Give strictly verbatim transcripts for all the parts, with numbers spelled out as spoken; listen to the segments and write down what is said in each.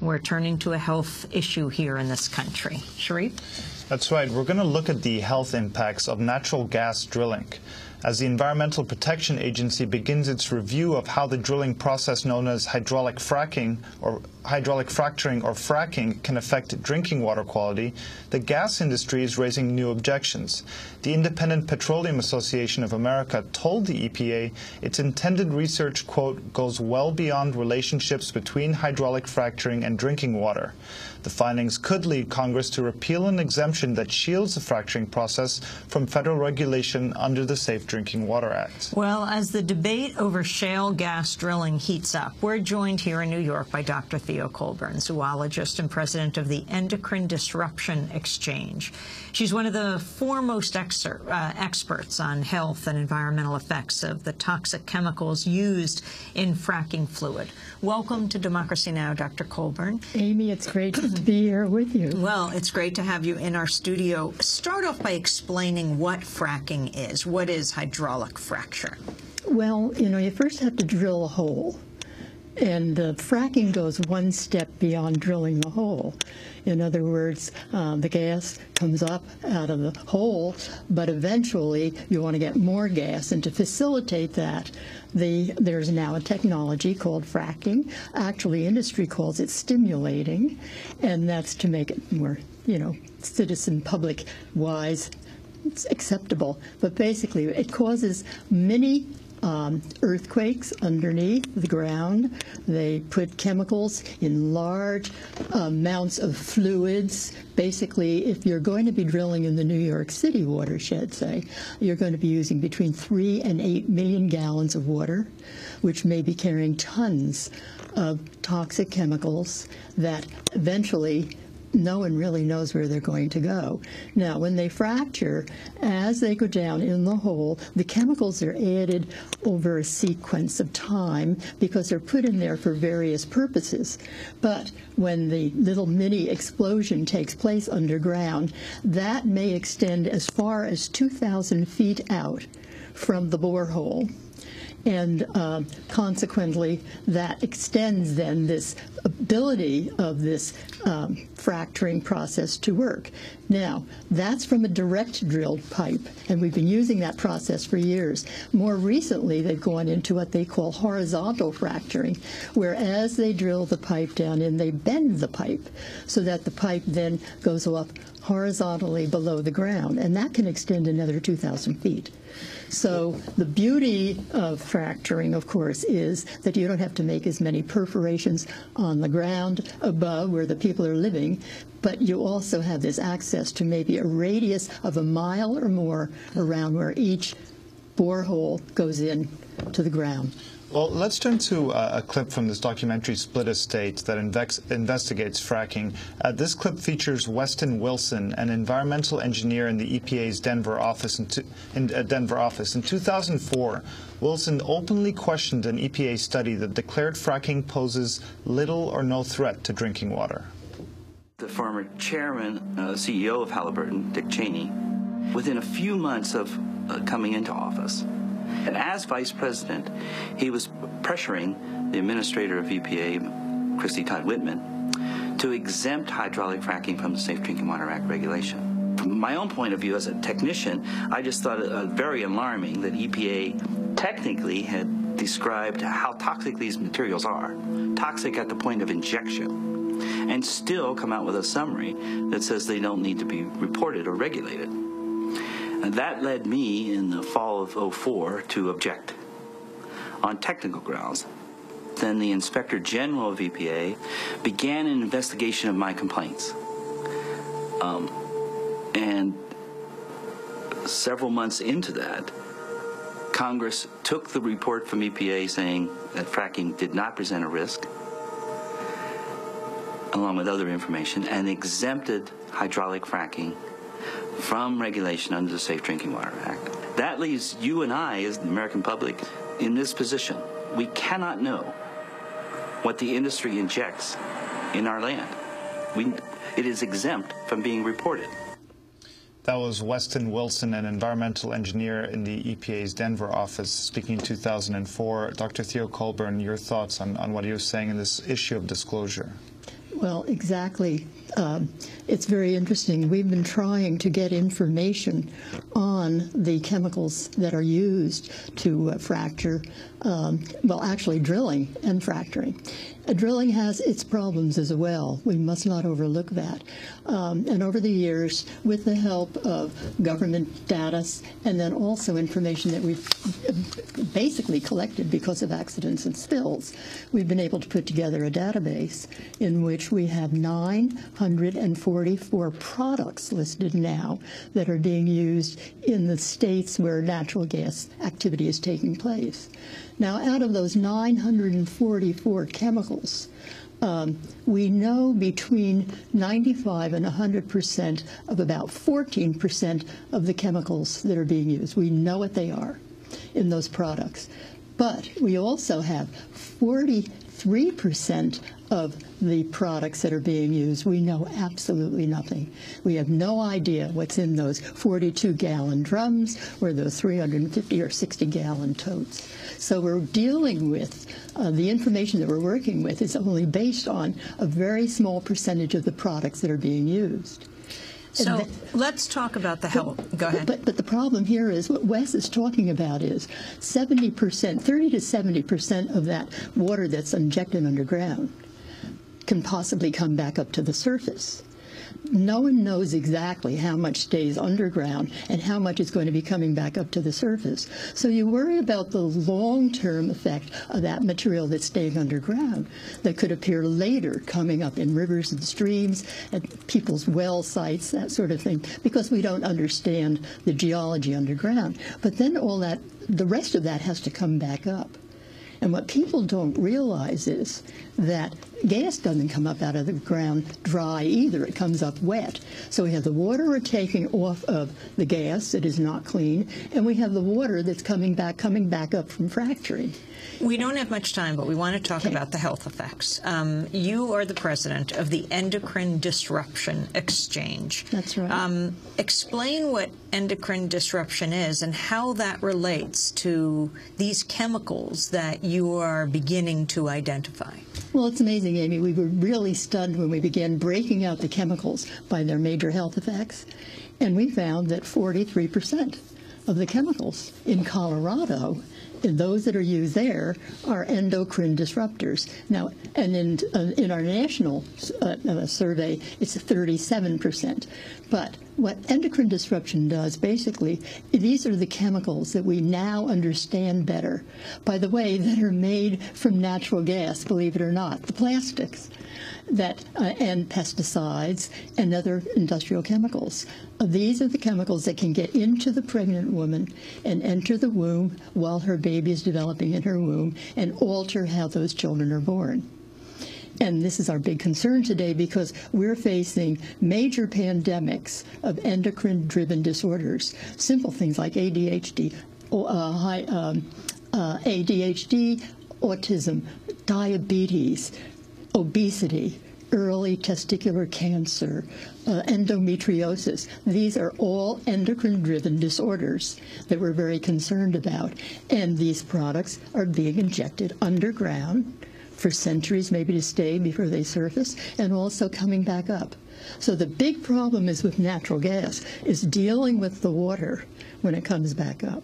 We're turning to a health issue here in this country. Sharif? That's right. We're going to look at the health impacts of natural gas drilling as the Environmental Protection Agency begins its review of how the drilling process known as hydraulic fracking or hydraulic fracturing or fracking can affect drinking water quality. The gas industry is raising new objections. The Independent Petroleum Association of America told the E P A its intended research, quote, goes well beyond relationships between hydraulic fracturing and drinking water. The findings could lead Congress to repeal an exemption that shields the fracturing process from federal regulation under the Safe Drinking Water Act. Well, as the debate over shale gas drilling heats up, we're joined here in New York by Doctor Theo Colborn, zoologist and president of the Endocrine Disruption Exchange. She's one of the foremost exer, uh, experts on health and environmental effects of the toxic chemicals used in fracking fluid. Welcome to Democracy Now!, Doctor Colborn. Amy, it's great to be here with you. Well, it's great to have you in our studio. Start off by explaining what fracking is. What is hydraulic fracture? Well, you know, you first have to drill a hole. And uh, fracking goes one step beyond drilling the hole. In other words, uh, the gas comes up out of the hole, but eventually you want to get more gas. And to facilitate that, the, there's now a technology called fracking. Actually, industry calls it stimulating, and that's to make it more, you know, citizen public-wise, it's acceptable. But basically, it causes many Um, earthquakes underneath the ground. They put chemicals in large amounts of fluids. Basically, if you're going to be drilling in the New York City watershed, say, you're going to be using between three and eight million gallons of water, which may be carrying tons of toxic chemicals that eventually no one really knows where they're going to go. Now, when they fracture, as they go down in the hole, the chemicals are added over a sequence of time because they're put in there for various purposes. But when the little mini explosion takes place underground, that may extend as far as two thousand feet out from the borehole. And uh, consequently, that extends then this ability of this um, fracturing process to work. Now, that's from a direct drilled pipe, and we've been using that process for years. More recently, they've gone into what they call horizontal fracturing, where as they drill the pipe down in, they bend the pipe so that the pipe then goes up horizontally below the ground, and that can extend another two thousand feet. So the beauty of fracturing, of course, is that you don't have to make as many perforations on the ground above where the people are living, but you also have this access to maybe a radius of a mile or more around where each borehole goes in to the ground. Well, let's turn to uh, a clip from this documentary, Split Estate, that invex investigates fracking. Uh, this clip features Weston Wilson, an environmental engineer in the E P A's Denver office. In, in uh, Denver office in two thousand four, Wilson openly questioned an E P A study that declared fracking poses little or no threat to drinking water. The former chairman, uh, C E O of Halliburton, Dick Cheney, within a few months of uh, coming into office, and as vice president, he was pressuring the administrator of E P A, Christy Todd Whitman, to exempt hydraulic fracking from the Safe Drinking Water Act regulation. From my own point of view as a technician, I just thought it uh, very alarming that E P A technically had described how toxic these materials are, toxic at the point of injection, and still come out with a summary that says they don't need to be reported or regulated. And that led me in the fall of oh four to object on technical grounds. Then the Inspector General of E P A began an investigation of my complaints. Um, and several months into that, Congress took the report from E P A saying that fracking did not present a risk, along with other information, and exempted hydraulic fracking from regulation under the Safe Drinking Water Act. That leaves you and I, as the American public, in this position. We cannot know what the industry injects in our land. We, it is exempt from being reported. That was Weston Wilson, an environmental engineer in the E P A's Denver office, speaking in two thousand four. Doctor Theo Colborn, your thoughts on, on what he was saying in this issue of disclosure? Well, exactly. Um, it's very interesting. We've been trying to get information on the chemicals that are used to uh, fracture, um, well, actually drilling and fracturing. Uh, drilling has its problems as well. We must not overlook that. Um, and over the years, with the help of government data and then also information that we've basically collected because of accidents and spills, we've been able to put together a database in which we have nine hundred forty-four products listed now that are being used in the states where natural gas activity is taking place. Now, out of those nine hundred forty-four chemicals, um, we know between ninety-five and one hundred percent of about fourteen percent of the chemicals that are being used. We know what they are in those products. But we also have forty-three percent of the products that are being used, we know absolutely nothing. We have no idea what's in those forty-two gallon drums or those three hundred fifty or sixty gallon totes. So we're dealing with, uh, the information that we're working with is only based on a very small percentage of the products that are being used. So that, let's talk about the help. But, Go ahead. But, but the problem here is what Wes is talking about is seventy percent, thirty to seventy percent of that water that's injected underground can possibly come back up to the surface. No one knows exactly how much stays underground and how much is going to be coming back up to the surface. So you worry about the long-term effect of that material that's staying underground that could appear later coming up in rivers and streams, at people's well sites, that sort of thing, because we don't understand the geology underground. But then all that, the rest of that has to come back up. And what people don't realize is that gas doesn't come up out of the ground dry either. It comes up wet. So we have the water we're taking off of the gas that is not clean, and we have the water that's coming back, coming back up from fracturing. We don't have much time, but we want to talk okay. about the health effects. Um, you are the president of the Endocrine Disruption Exchange. That's right. Um, explain what endocrine disruption is and how that relates to these chemicals that you are beginning to identify. Well, it's amazing, Amy. We were really stunned when we began breaking out the chemicals by their major health effects, and we found that forty-three percent of the chemicals in Colorado, and those that are used there, are endocrine disruptors. Now, and in, uh, in our national uh, uh, survey, it's thirty-seven percent. But what endocrine disruption does, basically, these are the chemicals that we now understand better, by the way, that are made from natural gas, believe it or not, the plastics that uh, and pesticides and other industrial chemicals. These are the chemicals that can get into the pregnant woman and enter the womb while her baby is developing in her womb and alter how those children are born. And this is our big concern today because we're facing major pandemics of endocrine-driven disorders, simple things like A D H D, uh, high, um, uh, A D H D, autism, diabetes, obesity, early testicular cancer, uh, endometriosis. These are all endocrine-driven disorders that we're very concerned about. And these products are being injected underground for centuries, maybe to stay before they surface, and also coming back up. So the big problem is with natural gas, is dealing with the water when it comes back up.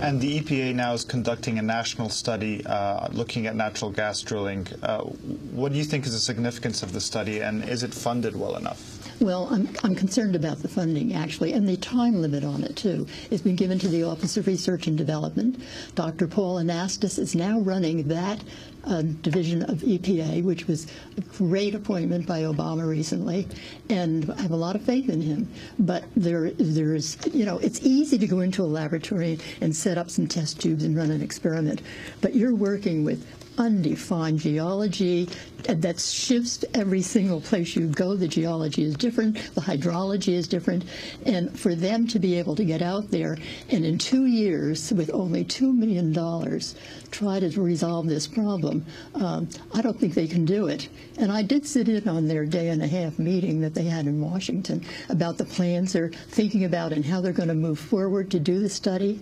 And the E P A now is conducting a national study uh, looking at natural gas drilling. Uh, what do you think is the significance of the study, and is it funded well enough? Well, I'm, I'm concerned about the funding, actually, and the time limit on it, too. It's been given to the Office of Research and Development. Doctor Paul Anastas is now running that uh, division of E P A, which was a great appointment by Obama recently, and I have a lot of faith in him. But there, there is, you know, it's easy to go into a laboratory and set up some test tubes and run an experiment, but you're working with undefined geology that shifts every single place you go. The geology is different, the hydrology is different, and for them to be able to get out there and in two years with only two million dollars try to resolve this problem, um, I don't think they can do it. And I did sit in on their day and a half meeting that they had in Washington about the plans they're thinking about and how they're going to move forward to do the study.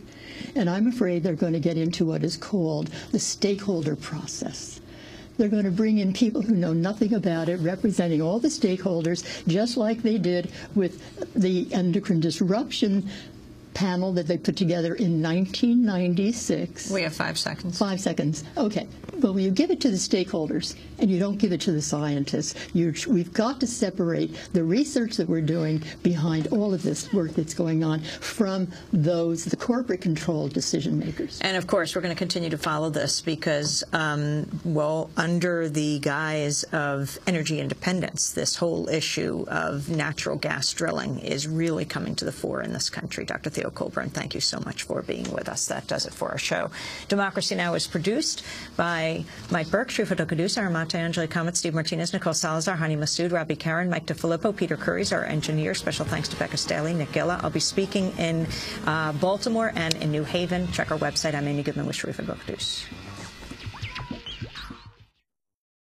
And I'm afraid they're going to get into what is called the stakeholder process. They're going to bring in people who know nothing about it, representing all the stakeholders, just like they did with the endocrine disruption panel that they put together in nineteen ninety-six. We have five seconds. Five seconds. Okay. Well, when you give it to the stakeholders and you don't give it to the scientists, you, we've got to separate the research that we're doing behind all of this work that's going on from those, the corporate controlled decision makers. And of course, we're going to continue to follow this because, um, well, under the guise of energy independence, this whole issue of natural gas drilling is really coming to the fore in this country. Doctor Theo Colborn, thank you so much for being with us. That does it for our show. Democracy Now! Is produced by Mike Burke, Sharif Abdel Kouddous, Aramata Anjali Comet, Steve Martinez, Nicole Salazar, Hani Massoud, Robbie Karen, Mike DeFilippo, Peter Curries, our engineer. Special thanks to Becca Staley, Nick Gilla. I'll be speaking in uh, Baltimore and in New Haven. Check our website. I'm Amy Goodman with Sharif Abdel Kouddous.